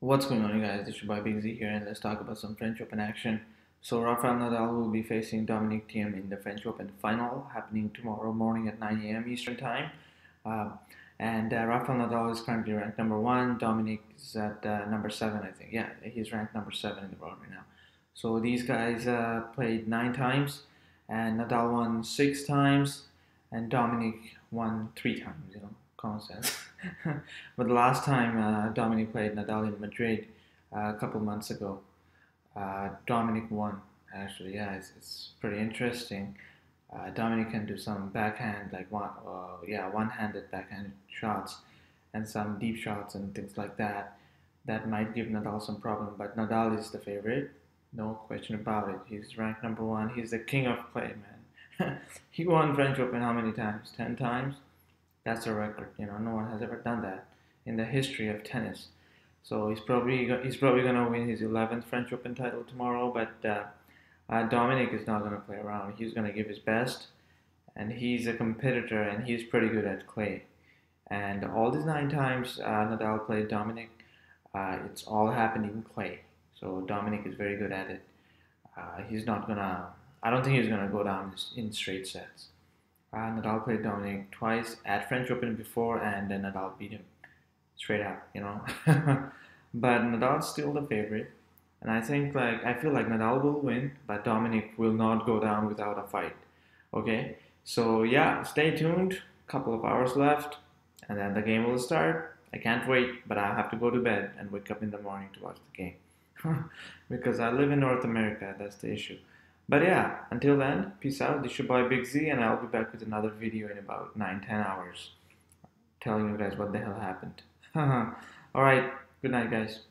What's going on, you guys? It's Ubay Big Z here, and let's talk about some French Open action. So Rafael Nadal will be facing Dominic Thiem in the French Open final, happening tomorrow morning at 9 a.m. Eastern Time. Rafael Nadal is currently ranked number 1. Dominic is at number 7, I think. Yeah, he's ranked number 7 in the world right now. So these guys played 9 times, and Nadal won 6 times, and Dominic won 3 times, you know. Common sense. But the last time Dominic played Nadal in Madrid a couple months ago, Dominic won, actually. Yeah, it's pretty interesting. Dominic can do some backhand, like one-handed backhand shots and some deep shots and things like that. That might give Nadal some problem, but Nadal is the favorite, no question about it. He's ranked number 1. He's the king of play, man. He won French Open how many times? 10 times? That's a record, you know. No one has ever done that in the history of tennis. So he's probably gonna win his 11th French Open title tomorrow. But Dominic is not gonna play around. He's gonna give his best, and he's a competitor, and he's pretty good at clay. And all these 9 times Nadal played Dominic, it's all happened in clay. So Dominic is very good at it. I don't think he's gonna go down in straight sets. Nadal played Dominic twice at French Open before, and then Nadal beat him straight up, you know. But Nadal's still the favorite, and I feel like Nadal will win, but Dominic will not go down without a fight. Okay, so yeah, stay tuned. Couple of hours left, and then the game will start. I can't wait, but I have to go to bed and wake up in the morning to watch the game because I live in North America. That's the issue. But yeah, until then, peace out. This is your boy Big Z, and I'll be back with another video in about 9-10 hours, telling you guys what the hell happened. Alright, good night, guys.